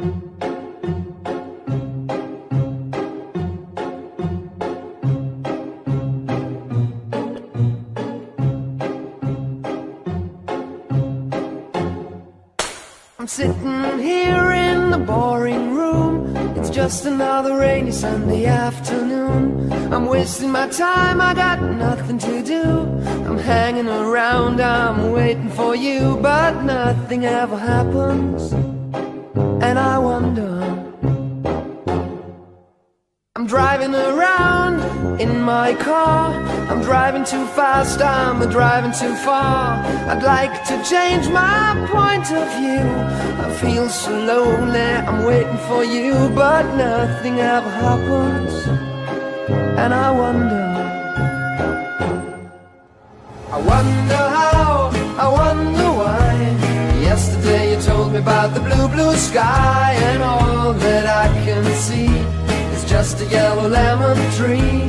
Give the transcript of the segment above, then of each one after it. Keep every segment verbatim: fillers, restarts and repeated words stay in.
I'm sitting here in the boring room. It's just another rainy Sunday afternoon. I'm wasting my time, I got nothing to do. I'm hanging around, I'm waiting for you, but nothing ever happens, and I wonder. I'm driving around in my car. I'm driving too fast, I'm driving too far. I'd like to change my point of view. I feel so lonely, I'm waiting for you, but nothing ever happens, and I wonder. I wonder how, I wonder why. Yesterday you told me about the blue, blue sky, and all that I can see is just a yellow lemon tree.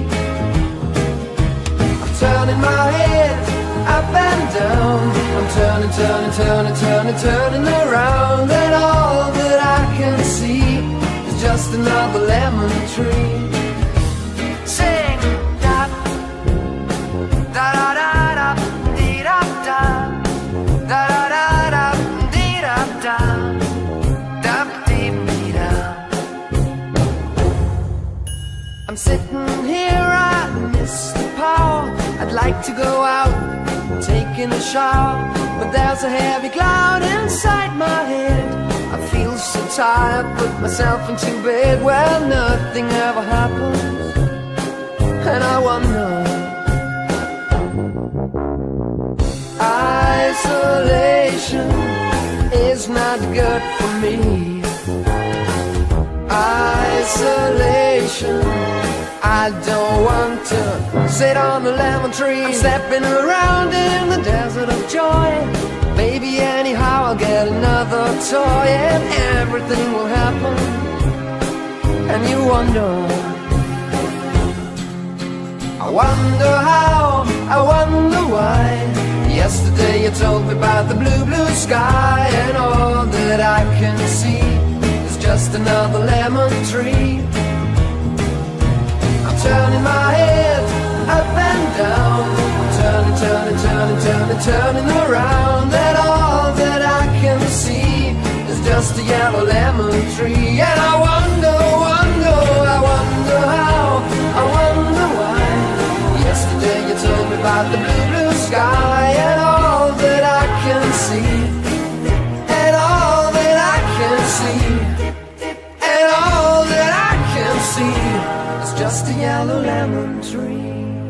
I'm turning my head up and down. I'm turning, turning, turning, turning, turning around, and all that I can see is just another lemon tree. Sing da da da da. I'm sitting here, I miss the power. I'd like to go out, taking a shower, but there's a heavy cloud inside my head. I feel so tired, put myself into bed, well, nothing ever happens, and I wonder. Isolation is not good for me. Isolation, I don't want to sit on a lemon tree. I'm stepping around in the desert of joy. Maybe anyhow I'll get another toy, and everything will happen, and you wonder. I wonder how, I wonder why. Yesterday you told me about the blue, blue sky, and all that I can see is just another lemon tree. Turning my head up and down, turning, turning, turning, turning, turning around, that all that I can see is just a yellow lemon tree. And I wonder, wonder, I wonder how, I wonder why. Yesterday you told me about the blue, blue sky, and all that I can see, and all that I can see, and all that I can see, just a yellow lemon tree.